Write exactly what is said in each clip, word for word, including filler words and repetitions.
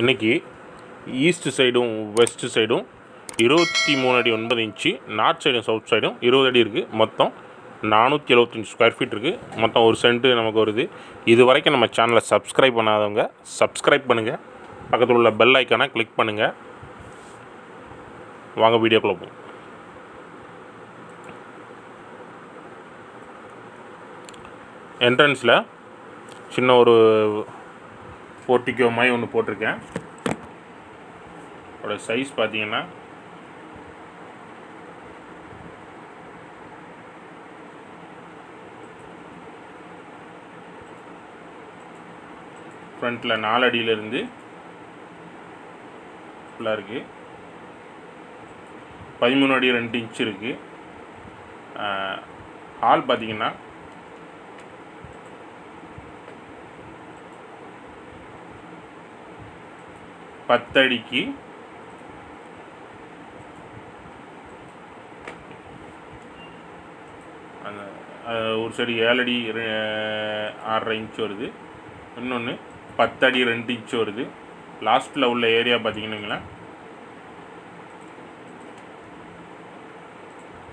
இன்னைக்கு ஈஸ்ட் சைடும் வெஸ்ட் சைடும் இருபத்தி மூணு அடி ஒன்பது இன்ச்சு, நார்த் சைடும் சவுத் சைடும் இருபது அடி இருக்குது. மொத்தம் நானூற்றி எழுபத்தஞ்சி ஸ்கொயர் ஃபீட் இருக்குது. மொத்தம் ஒரு சென்ட்டு நமக்கு வருது. இது வரைக்கும் நம்ம சேனலை சப்ஸ்கிரைப் பண்ணாதவங்க சப்ஸ்கிரைப் பண்ணுங்கள், பக்கத்தில் உள்ள பெல் ஐக்கானை கிளிக் பண்ணுங்கள். வாங்க வீடியோக்குள்ளே போகும். என்ட்ரன்ஸில் சின்ன ஒரு போர்ட்டிக்கோ மாதிரி ஒன்று போட்டிருக்கேன். அதோட சைஸ் பார்த்தீங்கன்னா ஃப்ரண்ட்டில் நாலு அடியிலிருந்து ஃபுல்லாக இருக்குது. பதிமூணு அடி ரெண்டு இன்ச்சு இருக்குது. ஹால் பார்த்தீங்கன்னா பத்தடிக்கு அந்த ஒரு சைடு ஏழு அடி ஆறரை இன்ச்சு வருது, இன்னொன்று பத்தடி ரெண்டு இன்ச்சு வருது. லாஸ்ட்டில் உள்ள ஏரியா பார்த்தீங்கன்னா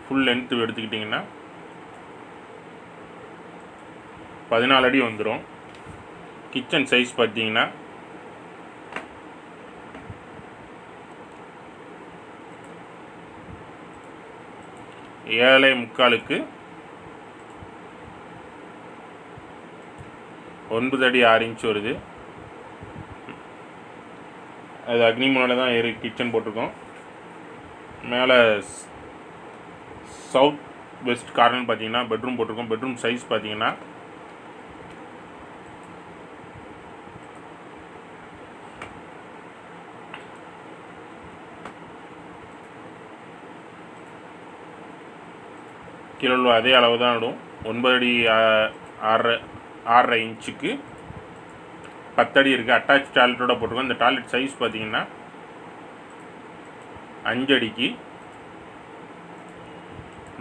ஃபுல் லென்த்து எடுத்துக்கிட்டிங்கன்னா பதினாலு அடி வந்துடும். கிச்சன் சைஸ் பார்த்தீங்கன்னா ஏழை முக்காலுக்கு ஒன்பது அடி ஆறு இன்ச்சு வருது. அது அக்னி முன்னாடி தான் ஏறி கிச்சன் போட்டிருக்கோம். மேலே சவுத் வெஸ்ட் கார்னர் பார்த்தீங்கன்னா பெட்ரூம் போட்டிருக்கோம். பெட்ரூம் சைஸ் பார்த்தீங்கன்னா கீழே உள்ள அதே அளவு தான் விடும். ஒன்பது அடி ஆறரை ஆறரை இன்ச்சுக்கு பத்தடி இருக்குது. அட்டாச் டாய்லெட்டோட போட்டிருக்கோம். இந்த டாய்லெட் சைஸ் பார்த்தீங்கன்னா அஞ்சடிக்கு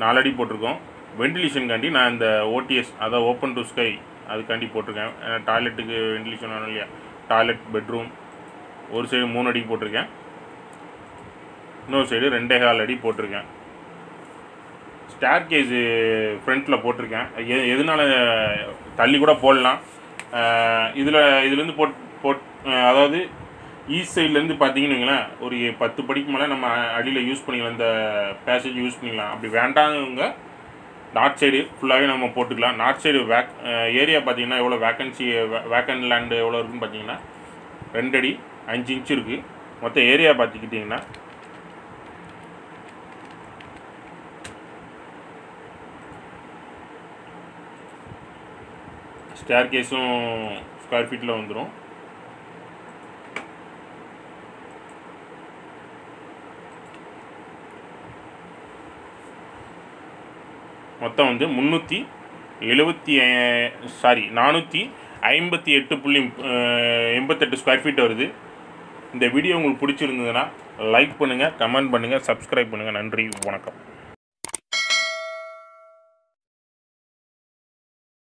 நாலடி போட்டிருக்கோம். வெண்டிலேஷனுக்காண்டி நான் இந்த ஓடிஎஸ், அதாவது ஓப்பன் டு ஸ்கை, அதுக்காண்டி போட்டிருக்கேன். ஏன்னா டாய்லெட்டுக்கு வெண்டிலேஷன் வேணும் இல்லையா. டாய்லெட் பெட்ரூம் ஒரு சைடு மூணு அடி போட்டிருக்கேன், இன்னொரு சைடு ரெண்டே கால் அடி போட்டிருக்கேன். ஸ்டார் கேஸு ஃப்ரண்ட்டில் போட்டிருக்கேன். எ எதனால தள்ளி கூட போடலாம். இதில் இதுலேருந்து போட் போட் அதாவது ஈஸ்ட் சைட்லேருந்து பார்த்தீங்கன்னு ஒரு பத்து படிக்கு மேலே நம்ம அடியில் யூஸ் பண்ணிக்கலாம், இந்த பேசேஜ் யூஸ் பண்ணிக்கலாம். அப்படி வேண்டாதவங்க நார்த் சைடு ஃபுல்லாகவே நம்ம போட்டுக்கலாம். நார்த் சைடு வேக் ஏரியா பார்த்திங்கன்னா எவ்வளோ வேக்கன்சி வேக்கன் லேண்டு எவ்வளோ இருக்குதுன்னு பார்த்தீங்கன்னா ரெண்டு அடி அஞ்சு இன்ச்சு இருக்குது. மொத்த ஏரியா பார்த்துக்கிட்டிங்கன்னா ஸ்டேர் கேஸும் ஸ்கொயர் ஃபீட்டில் வந்துடும். மொத்தம் வந்து முந்நூற்றி எழுபத்தி சாரி நானூற்றி ஐம்பத்தி எட்டு புள்ளி எண்பத்தெட்டு ஸ்கொயர் ஃபீட் வருது. இந்த வீடியோ உங்களுக்கு பிடிச்சிருந்ததுன்னா லைக் பண்ணுங்கள், கமெண்ட் பண்ணுங்கள், சப்ஸ்கிரைப் பண்ணுங்கள். நன்றி, வணக்கம்.